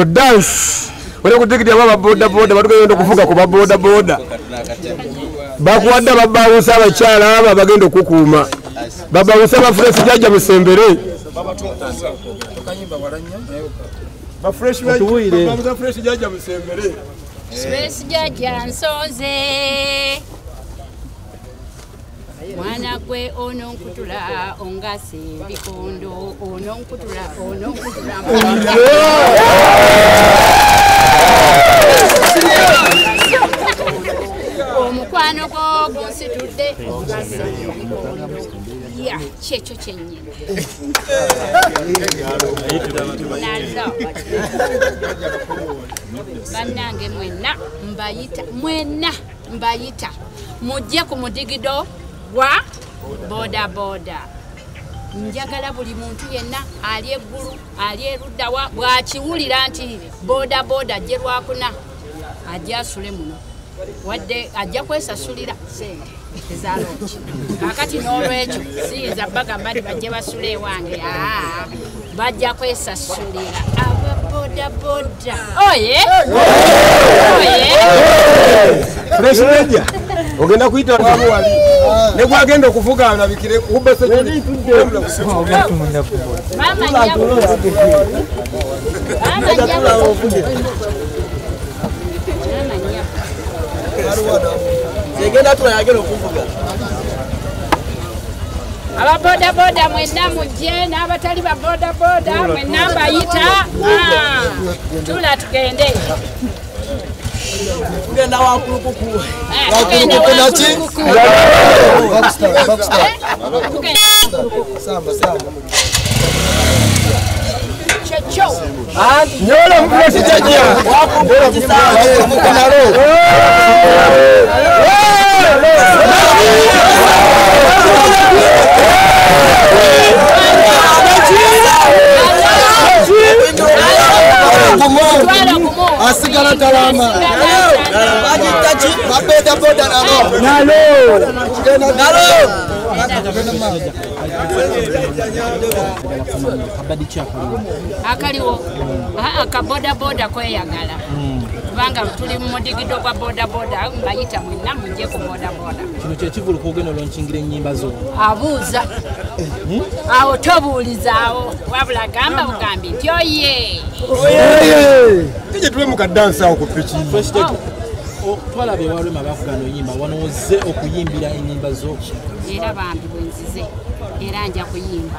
ku dance wale kutikiti baba boda boda batukayenda kuvuga ku boda boda bakuwadda baba usaba chala aba bagenda kukuma baba usaba fresh jajja musembere baba tukanyimba walanya ba fresh baba fresh jajja musembere fresh jajja nsonze mwana kwe ono nkutula ongasi bikondo ono nkutula omukwano gogo situdde ongasi ya checho chenye bannange mwenna mbayita mujje ku mudigido wa boda boda njagala buli muntu yenna ali eggulu ali erudda wa bwakiwulira nti boda boda je lwakuna ajja sule muno wadde ajja kwesasulira sente ezalonki akati n'olwekyo siyinza bagamba nti bajje basule wange bajja kwesasulira aba boda boda oye oye fresh media ogenda kuyita abantu wali nekwagenda kuvuga na bikire ubese kuli mama nyabo zegenda tulayagera kuvuga aba boda boda mwenna mujje n'abatali ba boda boda mwenna bayita tula tukende kugenda wakulukuku wakulukuku nati rockstar samba checho ah nyola mkweshi chajia wakulukuku kanaro asigala talama bajitachi babeda boda nalo boda kweyagala kubanga tuli mu mudigido kwa boda boda mbayita mwenna mujje ku boda boda kino kye kivulu kugenda olonkingira ennyimba zo abuuza awo tobuulizaawo wabula gamba bugambi nti oye tije tuwe mukadansa awo ku piki twalabe walwe mabakugano nyimba wanooze okuyimbira ennyimba zo era bambi bwenzize era nja kuyimba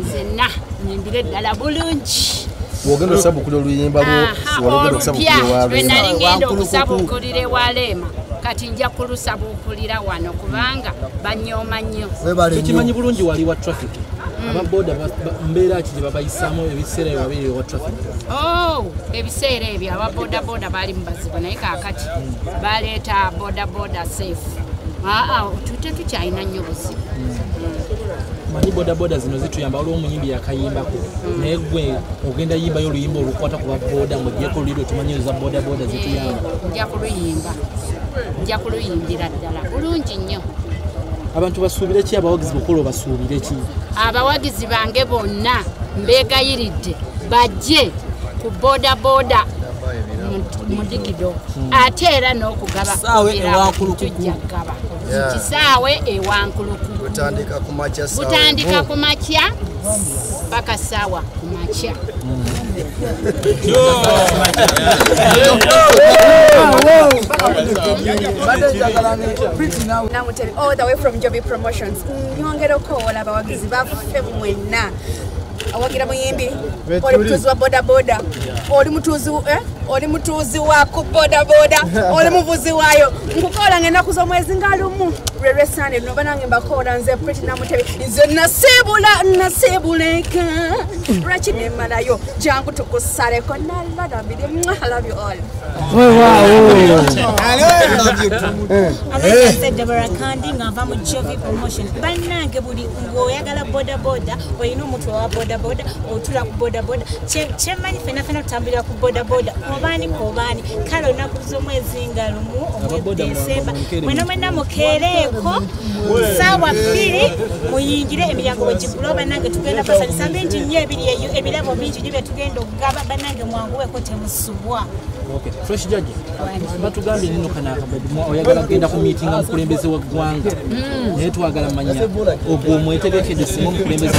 nzenna nyimbire ddala bulungi wogendo sabukule oluyimba lwo wogendo sabukule walema kati nja kulusabukulira wano kubanga banyooma nnyo ekimanyi bulungi wali wa traffic ababoda mbeera ki gye babayisaamu ebiseera ebyo wa traffic ebiseera ebyo ababodaboda bali mu bazibu naye kaakati baleeta bodaboda safe tute tukyalina nnyo buzibu mani bodaboda zino zituyamba olwo omuyimbi yakayimbako naye gwe ogenda yimbayo oluyimba olukwata ku baboda mujjeko luliro tumanyiriza bodaboda zituyamba nja kuluyimbira ddala bulungi nnyo abantu basuubire ki abawagizi bukolo basuubire ki abawagizi bange bonna mbegayiridde bajje ku bodaboda mudigido ate era n'okugaba tujja kugaba kisaawe ewankuluku butandika ku makya mpaka ssaawa ku makya all the way from Joby Promotions nyongera okwowola abawagizi baffe mwenna awagira muyimbi oli mutuzi wa bodaboda oli mutuzi wa ku bodaboda oli muvuzi wayo nkukola ngenaku z'omwezi ngalumu lwe sande no banange mbakola nze Platinum Mutebi nze nasibuleka rachi nemalayo jangu tukusaleko nalabire I love you all. I love you too. Deborah Kandi ngava mu Jovi Promotion banange buli ngoyagala bodaboda oyina omuntu wa bodaboda otula ku bodaboda chemanyi fenafena tutambira ku bodaboda obani kale nakuzo mwezi ngalumu omwezi Desemba mwenomwenda mukereko Sawa pili muyingire emiryango bwegigula banange tugenda basanyisa bingi nnyo ebirabo bingi nyo byetugenda okugaba banange mwanguweko temusubwa. Okay. Fresh judge. Batugambye nino kana akabadimwa oyagala kugenda ku meeting amukulembeze wa gwanga. Naye twagala manya ogwo mwetegeke disimu mukulembeze.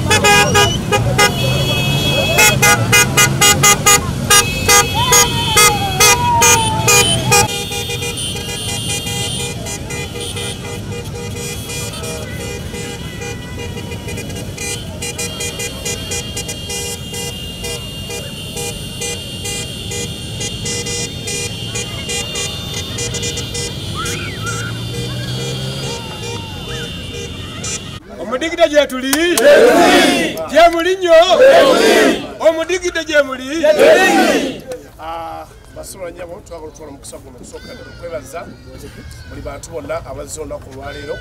Abazona ku lwaleero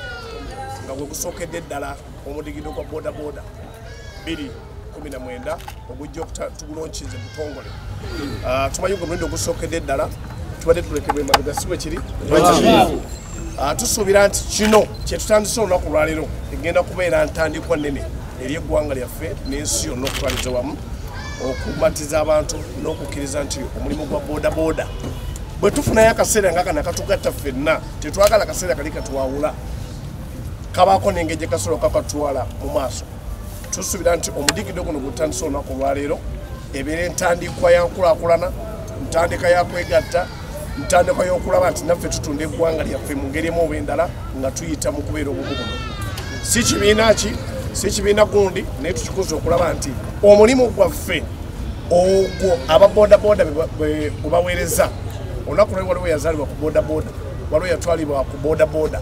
nga gwe gusokedde eddala omudigido kwa boda boda 2019 ogujja okutulonkinze mutongole tumanyi omulindo gusokedde eddala tubadde tulekebwe emabega siwe kiri tusuubira nti kino kyetutandise olunaku lwaleero egenda kubeera ntandikwa nnene eri eggwanga lyaffe n'ensi yonna okutwaliza wamu okumatiza abantu n'okukkiriza nti omulimu gwa boda boda bwe tufunayo akaseera nga kana katugatta ffenna tetwagala akaseera kali katwawula kabaako n'engejje kasobola okakatwala mu maaso tusuubira nti omudigido guno gutandise olunaku olwaleero ebeera entandikwa yankulaakulana ntandika yakwegatta ntandika y'okulaba nti naffe tutunda eggwanga lyaffe mu ngeri emu oba endala nga tuyita mu kubeera obugubuno si kibiina ki si kibiina gundi naye tukikoze okulaba nti omulimu gwaffe ogwo ababoodaboda gwe baweereza onakulwe waliwo yazalibwa ku boda boda waliwo yatwalibwa ku boda boda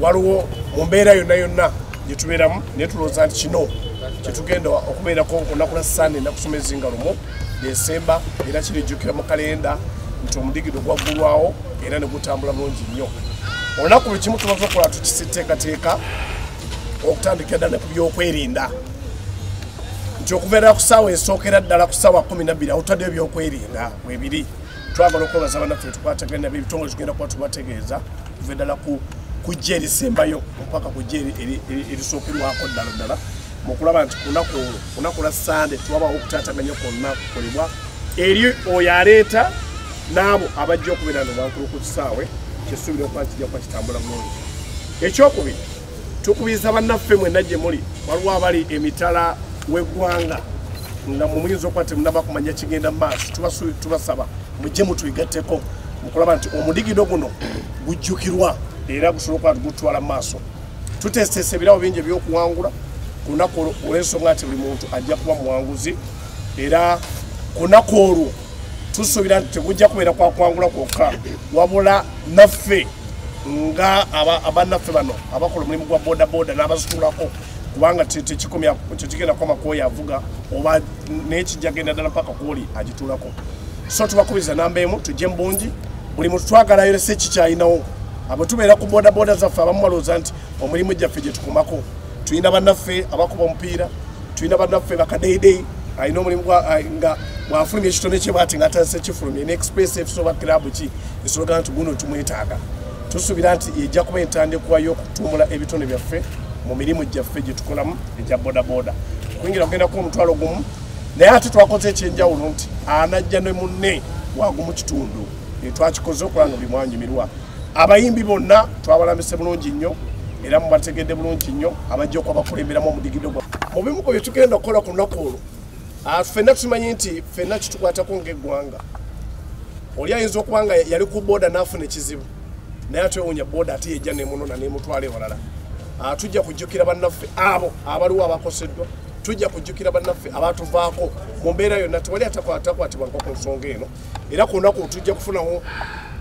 waliwo mumbeera yonna gyetubeeramu ne tulowooza nti kino kyetugenda okubeerako onakula sande nakusoma ezingalo mu Desemba era kirijjukira mu kalenda nti omudigido gwaggulwawo era ne gutambula mulungi nnyo olunaku buli kimu tumaze okukola tukisiteekateeka okutandika ddala ne ku byokwerinda nti okubeera ku ssaawa esookera ddala ku ssaawa 12 awutaddeyo byokwerinda webiri twagala okubaza bannaffe tukwategenda ebitongole tugenda kuba tubategeeza kuva eddala kujja erisembayo mpaka kujja erisookerwako ddala ddala mu kulaba nti kunaku lwa sande twabawo okutaatamanya kwonna kukolebwa eri oyo aleeta n'abo abajja okubeera nobankulu ku kisaawe kyesuubira okuba kijja kuba kitambula mulungi. Ekyokubiri tukubiriza bannaffe mwenna gye muli waliwo abali emitala w'eggwanga nga mumuyinza okuba temunaba kumanya kigenda mu maaso tubasaba mujje mutwigatteko mukulaba nti omudigido guno gujjukirwa era gusobola okugutwala mu maaso tutesitesa ebirabo bingi ebyokuwangula ku lunaku olw'ensonga nti buli muntu ajja kuba muwanguzi era ku lunaku olwo tusuubira nti tegujja kubeera kwakuwangula kwokka wabula naffe nga abannaffe bano abakola omulimu gwa bodaboda n'abazitulako kubanga tekikomya kw'amakoya avuga oba n'ekijjagenda ddala paka kw'oli agituulako. So tubakubiza namba emu tujje mbungi buli muntu twagalayo lese kikyayinawo abatubeera ku bodaboda zaffe abamu balowooza nti omulimu gyaffe gye tukomako tulina bannaffe abakuba omupiira tulina bannaffe bakadeedeeyi alina omulimu nga bwafulumya ekitone kye bwati ng'atandise kifulumya n'express efiso oba kiraabu ki esobogana nti guno tumwetaaga tusuubira nti ejja kuba entandikwa y'okutumbula ebitone byaffe mu mirimu gyaffe gye tukolamu egya bodaboda okuyingira okugenda ku omutwalo gumu naye ate twakoze ekyenjawulo nti anajja ne munne waagu mu kitundu netwakikoze okulanga bimwanyumirwa abayimbi bonna twabalamese bulungi nnyo era mubategedde bulungi nnyo abajja okwabakulemberamu omudigido gwa mu bimu ku bye tugenda okukola ku lunaku olwo ffenna tukimanyi nti ffenna kitukwatako ng'eggwanga Oli ayinza okubanga yali ku boda nafuna ekizibu. Naye atwewunya boda ati ejjane muno na n'emutwale walala. Tujja kujjukira bannaffe abo abaliwo abakoseddwa. Tujja kujjukira bannaffe abatuvaako mu mbeera yonna tewali atakwatibwa ku nsonga eno. Era ku nnaku tujja kufunawo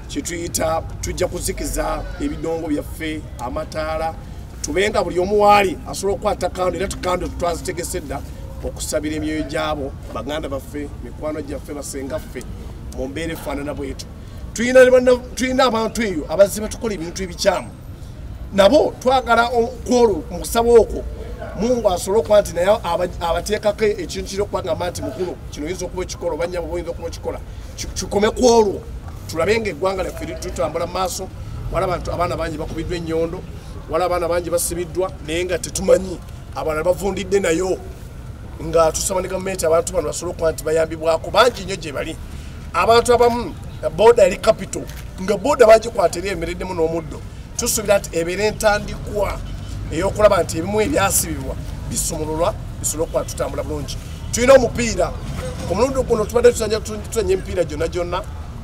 kituyita, tujja kuzikiza ebidongo byaffe, amataala. Tubenga buli omu waali asobola okukwata kandi era tukando tutwazitegesedda okusabira emyoyo gyabo, baganda baffe, mikwano gyaffe, basenga ffe mu mbeera efaanana bwetu. Tuyina abantu eyo abaziba tukola ebintu ebikyamu. Nabo twagala okworu mu kusaba okwo Mungu asobole okuba nti naye abateekako ekintu kiri okubagamba nti mukulu kino oyinza okuba ekikola oba nnyabo oyinza okuba ekikola kikome ku olwo tulabe ng'eggwanga lyaffe litutambula mu maaso. Waliwo abantu abaana bangi bakubiddwa ennyondo, waliwo abaana bangi basibiddwa naye nga tetumanyi, abalala bavundidde nayo nga tusaba ne gavumenti abantu bano basobole okuba nti bayambibwako bangi nnyo gye bali. Abantu abamu boda eri capital nga boda bagikwatera emereddemu n'omuddo, tusuubira nti ebeera entandikwa eyokulaba nti ebimu ebyasibibwa bisumululwa bisobole okuba tutambula bulungi. Tulina omupiira ku mulundi guno tubadde tuzannya emipiira gyonna gyonna,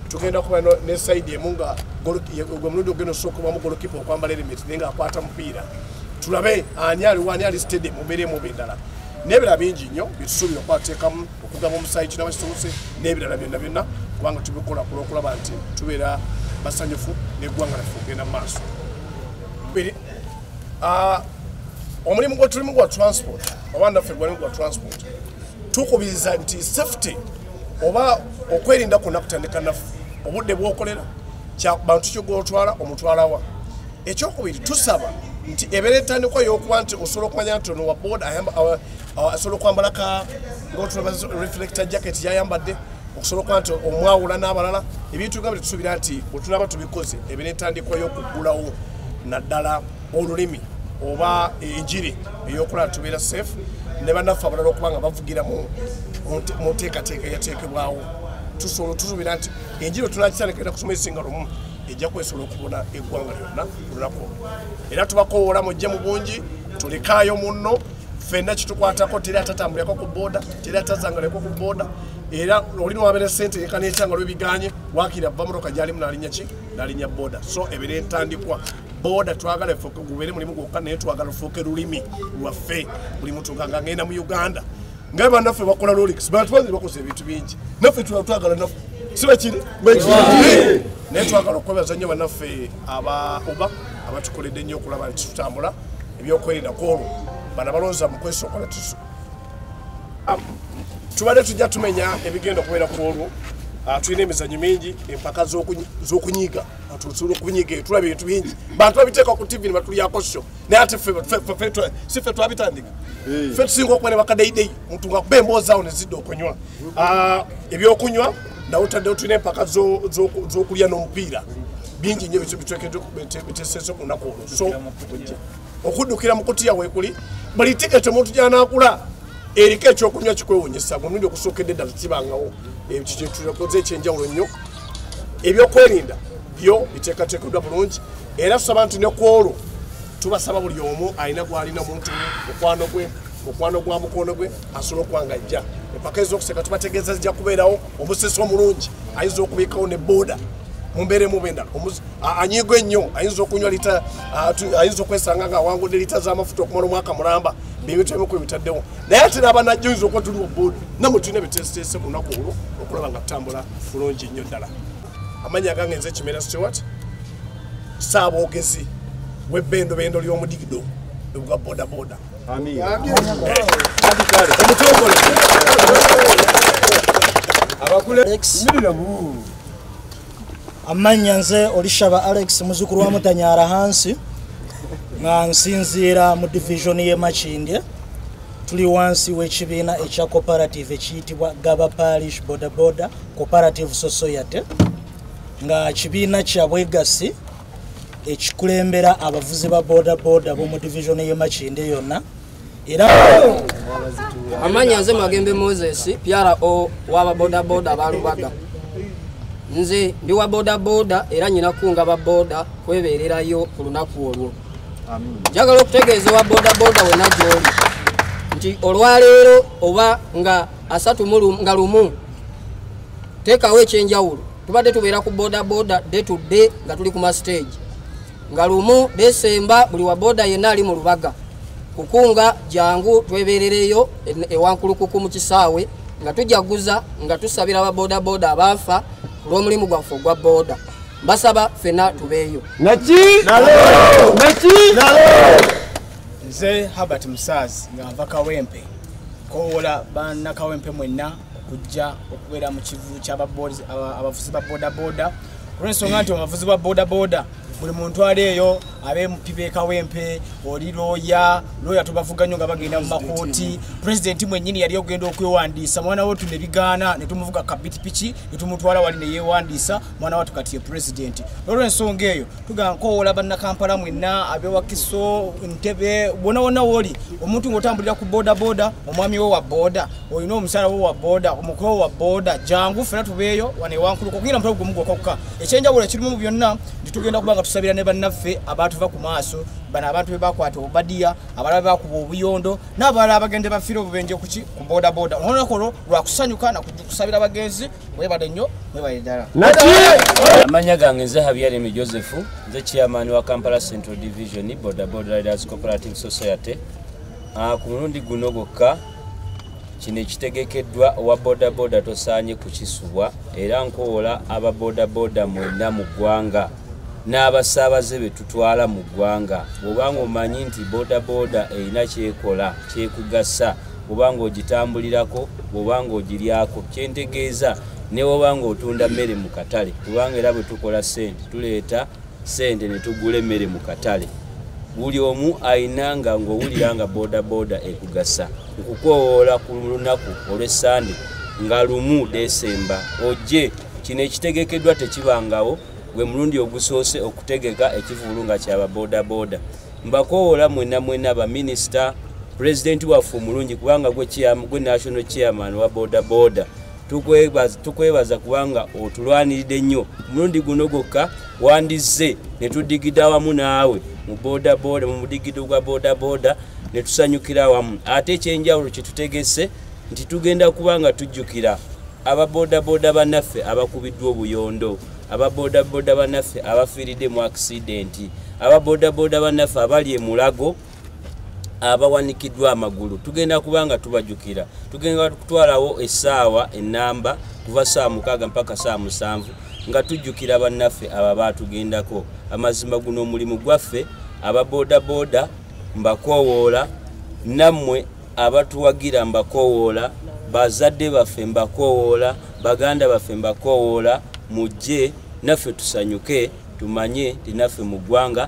tugenda kuba ne saidi emu nga gwe mulundi ogenda osookamu golokipa okwambala eremeti naye ng'akwata mupiira. Tulabe ani aliwo, ani ali stadium obeeremu oba endala, n'ebirala bingi nnyo byetusuubira okwateekamu okugaba omusaayi kino bakisobose n'ebirala byonna byonna kubanga tubikola kulwokulaba nti tubeera basanyufu n'eggwanga laffe okugenda mu maaso. Omulimu gwetulimu gwa transport, abannaffe gwalimu gwa transport, tukubiriza nti safety oba okwerinda kwonna kutandika naffe. Obudde bw'okolera bantu ki gw'otwala, omutwalawa. Ekyokubiri tusaba nti ebeera ettandikwa y'okuba nti osobola okumanya nti ono wa boda asobola okwambala ka reflector jacket yayambadde okusobola okuba nti omwawula n'abalala. Ebintu nga bwe tusuubira nti otunaba tubikoze ebeera ettandikwa y'okuggulawo naddala olulimi oba enjiri eyokulaba tubeera safe ne bannaffe abalala okuba nga bavugira mu nteekateeka eyateekebwawo. Tusuubira nti enjiri tunakitandikira kusoma esinga lumu ejja kwesobola okubona eggwanga lyonna lunaku. Era tubakowoola mujje mu bungi, tulekaayo munno ffenna kitukwatako, teri atatambulirako ku booda, teri atazangalirako ku booda. Era olina wabeera ssente yeka n'ekyanga lw'ebiganye waakira bba mutoka gyalimu n'alinnya ki n'alinnya booda. So ebeera entandikwa boda twagala gubeere mulimu gwokka naye twagala ofuuke lulimi lwaffe buli muntu nga ngenda mu Uganda. Nga bannaffe bakola lolix bantu bakoze ebintu bingi naffe twagala naffe siba kiri naye twagala okwebaza nnyo bannaffe oba abatukoledde ennyo okulaba nti tutambula ebyokwerinda kwolwo bana balonza mu kwesokola tusu. Tubadde tujja tumenya ebigenda okubeera kwolwo. Tulina emizanyo mingi, empaka z'okunyiiga, atusobola okunyiiga etulaba ebintu bingi. Bantu babiteeka ku TV ne batulyako sho, naye ate si ffe twabitandika. Ffe tusinga okuba ne bakadeyideyi, omuntu ng'akuba emboozi ne zidda okunywa. Ebyokunywa nawo taddewo tulina empaka z'okulya n'omupiira. Bingi nnyo biteeseezo ku nnaku olwo. So okuddukira mu kutiya weekuli, buli tiketi omuntu gy'anaakula eriko ekyokunywa kikwewunyisa. Gwe mulundi okusookedde ddala kibangawo ekikoze ekyenjawulo nnyo. Ebyokwerinda byo biteekateekeddwa bulungi era tusaba nti ne ku olwo tubasaba buli omu alina gw'alina omuntu mukwano gwe, mukwano gwa mukono gwe asobola okwanga ajja. Empaka ez'okuseka tubategeeza zijja kubeerawo, omusesa omulungi ayinza okubiikawo ne booda mu mbeera emu bendala. Anyiigwa ennyo ayinza okunywa lita, ayinza okwesanga ng'awangudde lita z'amafuta okumala omwaka mulamba. Bibintu ebimu kubitaddewo naye ate n'abanajjuza okuba tuli mu booda namwe tulina biteeseteese ku lunaku olwo okulaba nga tutambula bulungi nnyo ddala. Amanya gange nze Kimera Stewart, ssaabogezi w'ebbendobendo ly'omudigido ebugwa boda boda. Omutongole amanya nze Olishaba Alex, muzukulu wa Mutanyaara Hansi, nga nsinziira mu division ye Makindye. Tuli wansi w'ekibiina ekya cooperative ekiyitibwa Gaba Parish Boda Boda Cooperative Society, nga kibiina kya bwegasi ekikulembera abavuzi ba boda boda b'omu division ye Makindye yonna. Era amanya nze Magembe Moses, PRO w'aba boda boda balubaga. Nze ndi wa boda boda era nnyina kunga ba boda kwebeererayo ku lunaku olwo. Njagala okutegeeza wa boda boda wena gy'oli nti olwaleero oba nga 3 nga lumu teekawo ekyenjawulo tubadde tubeera ku boda boda day to day nga tuli ku mass stage nga lumu Desemba buli wa boda yena ali mu Lubaga kukunga jangu tweberereyo ewankulukuku mu kisaawe nga tujaguza nga tusabira aba boda boda abafa olw'omulimu gwaffe ogwa boda basaba fena tubeeyo nachi nalo nachi nalo nze Herbert Musazi nga ava Kawempe kowola banna Kawempe mwenna kujja okubeera mu kivu ky'ababoda abavuzi ba boda boda olw'ensonga nti abavuzi ba boda boda buli muntu aleeyo abe mupibe Kawempe oli looya tubavuga nnyo nga bagenda mu makooti president mwennyini yali ogenda okwewandiisa mwana watu ne bigaana ne tumuvuga kabiti piki ne tumutwala wali ne yeewandiisa mwana watu kati ye president olw'ensonga eyo tugankoowola bannakampala mwenna abewakiso Entebbe bona wonna woli omuntu ng'otambulira ku boda boda omwami wo wa boda olina omusala wo wa boda omukulu wo wa boda jangu fena tubeeyo waneewankuluka okugira mutalo gumu gwokka ekyenjawulo ekirimu mu byonna tugenda kubanga tusabira ne bannaffe abantu va ku maaso bana abantu be bakwata obadiya abalaba bakuba obuyondo n'abalala abagende bafira obubenje ku boda boda ono kolo lwakusanyuka na kusabira abagenzi webadde nnyo webaye ddala amanya gange nze Habiyaremi Joseph nze chairman wa Kampala Central Division Boda Boda Riders Cooperative Society ku mulundi guno gwokka kino ekitegekeddwa owa boda boda tosaanye kukisubwa era nkoola aba boda boda mwenna mu ggwanga n'abasaabaze be tutwala mu ggwanga bw'obanga omanyi nti boda boda erina kyekola kyekugasa bw'obanga ogitambulirako bw'obanga ogiryako kyentegeeza ne bw'obanga otunda mmere mu katale kubanga era bwe tukola ssente tuleeta ssente ne tugula emmere mu katale buli omu ayinanga ng'owulira nga boda boda ekugasa okukoowoola ku lunaku olw'essande nga lumu Desemba ojje kino ekitegekeddwa tekibangawo gwe mulundi ogusoose okutegeka ekivuulu nga kyaba boda boda mbakoowola mwenna mwenna ba minisita pulezidenti waffe omulungi kubanga gwe national chairman wa boda boda tukwebaza kubanga otulwaniridde nnyo mulundi guno gwokka wandizze ne tudigidde awamu naawe mu boda boda mu budigido gwa boda boda ne tusanyukira awamu ate ekyenjawulo kye tutegese nti tugenda kubanga tujjukira aba boda boda bannaffe abakubiddwa obuyondo aba boda boda bannaffe abafiiridde mu accident aba boda boda bannaffe abali emulago abawanikiddwa amagulu tugenda kubanga tubajjukira tugenda kutwalawo essaawa ennamba kuva saa mukaaga mpaka saa musanvu nga tujjukira bannaffe aba baatugendako amazima guno omulimu gwaffe aba boda boda mbakoowoola nammwe abatuwagira mbakoowoola bazadde baffe mbakoowoola baganda baffe mbakoowoola mujje naffe tusanyuke tumanye tinaffe mu ggwanga.